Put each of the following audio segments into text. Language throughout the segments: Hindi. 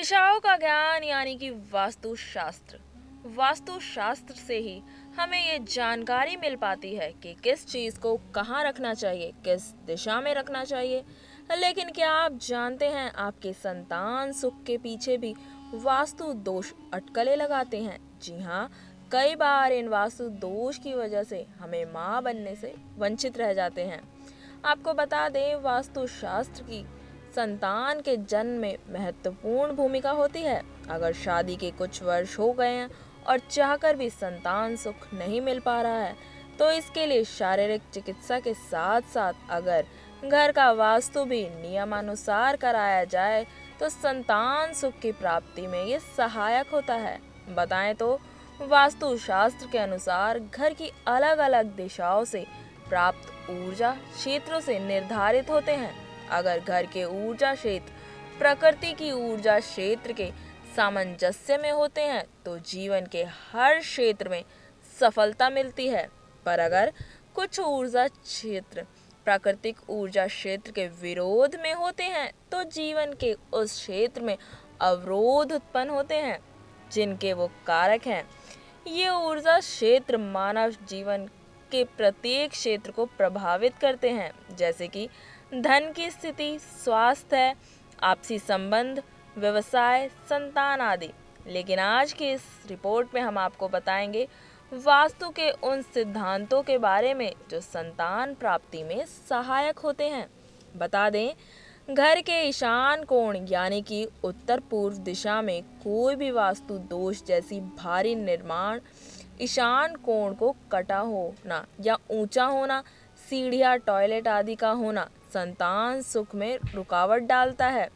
दिशाओं का ज्ञान यानी कि वास्तुशास्त्र से ही हमें ये जानकारी मिल पाती है कि किस चीज़ को कहाँ रखना चाहिए, किस दिशा में रखना चाहिए। लेकिन क्या आप जानते हैं आपके संतान सुख के पीछे भी वास्तु दोष अटकलें लगाते हैं? जी हाँ, कई बार इन वास्तु दोष की वजह से हमें माँ बनने से वंचित रह जाते हैं। आपको बता दें वास्तुशास्त्र की संतान के जन्म में महत्वपूर्ण भूमिका होती है। अगर शादी के कुछ वर्ष हो गए हैं और चाहकर भी संतान सुख नहीं मिल पा रहा है तो इसके लिए शारीरिक चिकित्सा के साथ साथ अगर घर का वास्तु भी नियमानुसार कराया जाए तो संतान सुख की प्राप्ति में ये सहायक होता है। बताएं तो वास्तुशास्त्र के अनुसार घर की अलग अलग दिशाओं से प्राप्त ऊर्जा क्षेत्रों से निर्धारित होते हैं। अगर घर के ऊर्जा क्षेत्र प्रकृति की ऊर्जा क्षेत्र के सामंजस्य में होते हैं तो जीवन के हर क्षेत्र में सफलता मिलती है। पर अगर कुछ ऊर्जा क्षेत्र प्राकृतिक ऊर्जा क्षेत्र के विरोध में होते हैं तो जीवन के उस क्षेत्र में अवरोध उत्पन्न होते हैं जिनके वो कारक हैं। ये ऊर्जा क्षेत्र मानव जीवन के प्रत्येक क्षेत्र को प्रभावित करते हैं, जैसे कि धन की स्थिति, स्वास्थ्य, आपसी संबंध, व्यवसाय, संतान आदि। लेकिन आज की इस रिपोर्ट में हम आपको बताएंगे वास्तु के उन सिद्धांतों के बारे में जो संतान प्राप्ति में सहायक होते हैं। बता दें घर के ईशान कोण यानी कि उत्तर पूर्व दिशा में कोई भी वास्तु दोष जैसी भारी निर्माण ईशान कोण को कटा होना या ऊंचा होना, सीढ़ियाँ, टॉयलेट आदि का होना संतान सुख में रुकावट डालता है।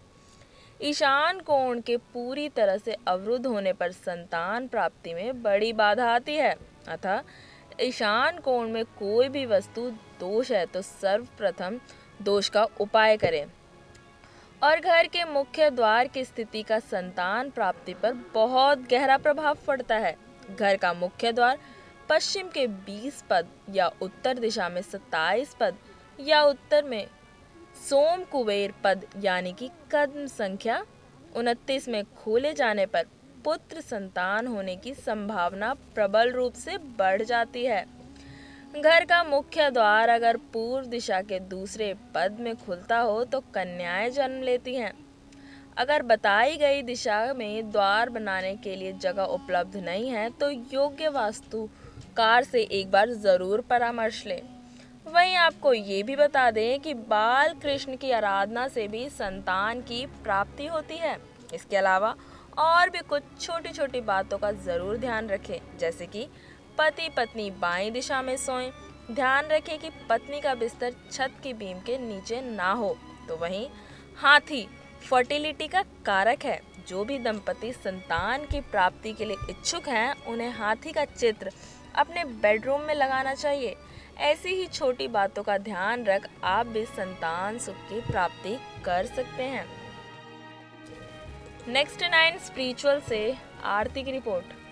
ईशान कोण के पूरी तरह से अवरुद्ध होने पर संतान प्राप्ति में बड़ी बाधा आती है। अतः ईशान कोण में कोई भी वस्तु दोष है तो सर्वप्रथम दोष का उपाय करें। और घर के मुख्य द्वार की स्थिति का संतान प्राप्ति पर बहुत गहरा प्रभाव पड़ता है। घर का मुख्य द्वार पश्चिम के 20 पद या उत्तर दिशा में 27 पद या उत्तर में सोम कुबेर पद यानी कि कदम संख्या 29 में खोले जाने पर पुत्र संतान होने की संभावना प्रबल रूप से बढ़ जाती है। घर का मुख्य द्वार अगर पूर्व दिशा के दूसरे पद में खुलता हो तो कन्याएं जन्म लेती हैं। अगर बताई गई दिशा में द्वार बनाने के लिए जगह उपलब्ध नहीं है तो योग्य वास्तुकार से एक बार ज़रूर परामर्श लें। वहीं आपको ये भी बता दें कि बाल कृष्ण की आराधना से भी संतान की प्राप्ति होती है। इसके अलावा और भी कुछ छोटी छोटी बातों का ज़रूर ध्यान रखें, जैसे कि पति पत्नी बाईं दिशा में सोएं। ध्यान रखें कि पत्नी का बिस्तर छत की बीम के नीचे ना हो। तो वहीं हाथी फर्टिलिटी का कारक है। जो भी दंपति संतान की प्राप्ति के लिए इच्छुक हैं उन्हें हाथी का चित्र अपने बेडरूम में लगाना चाहिए। ऐसी ही छोटी बातों का ध्यान रख आप भी संतान सुख की प्राप्ति कर सकते हैं। नेक्स्ट9 स्पिरिचुअल से आरती की रिपोर्ट।